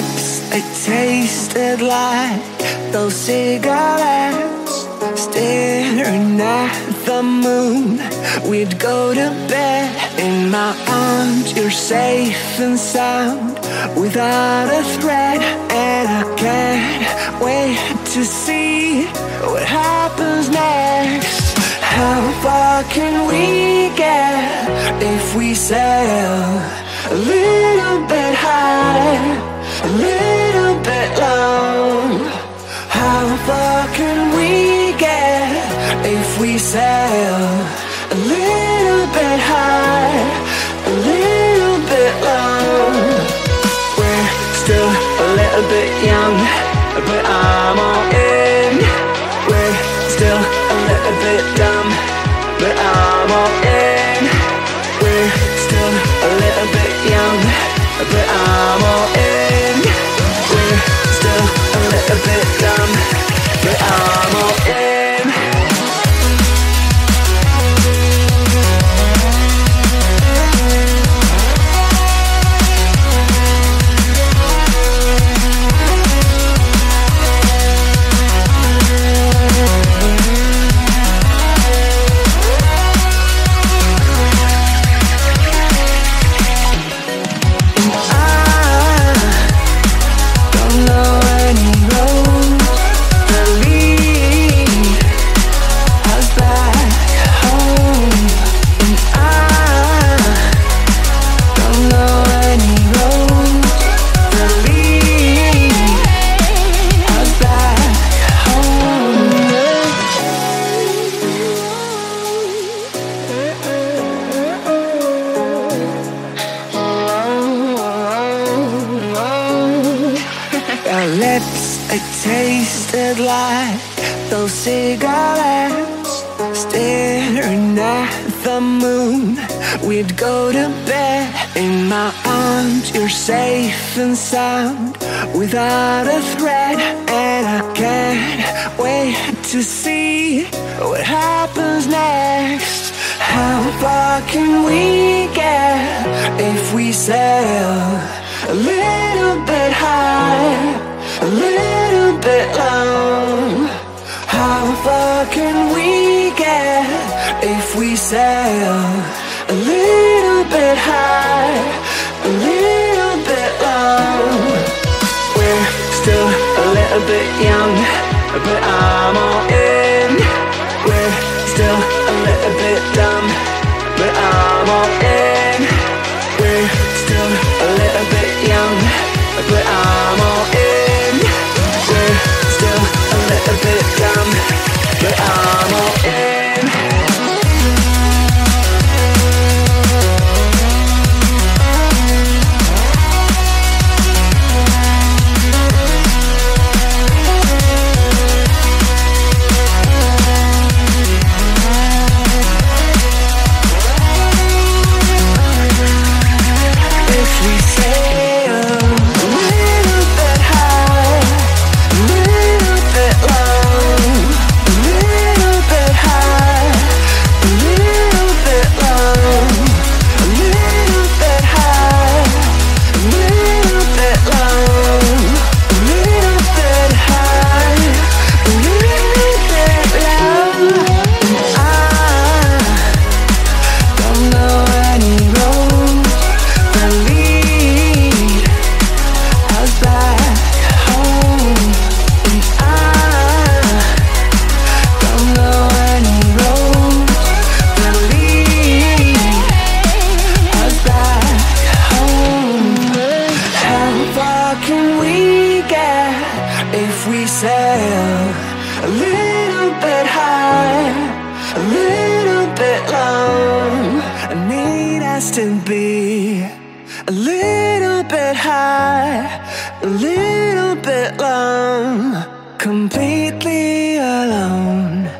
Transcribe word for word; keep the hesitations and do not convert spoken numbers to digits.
lips, they tasted like those cigarettes. Staring at the moon, we'd go to bed. In my arms, you're safe and sound, without a threat. And I can't wait to see what happens next. How far can we get if we sail a little bit high, a little bit low? How far can we get if we sail a little bit high, a little bit low? We're still a little bit young, but I'm all in. We're still a little bit dumb, but I'm all in. We're still a little bit young, but I'm all in. We're still a little bit dumb, but I'm all in. It tasted like those cigarettes. Staring at the moon, we'd go to bed. In my arms, you're safe and sound, without a threat. And I can't wait to see what happens next. How far can we get if we sail a little bit high, a little bit low? How far can we get if we sail a little bit high, a little bit low? We're still a little bit young, but I'm all in. We're still a little bit dumb, but I'm all in. We're still a little bit young, but I'm all in. A bit dumb, but I'm all in. If we sail a little bit high, a little bit low. To be a little bit high, a little bit low, completely alone.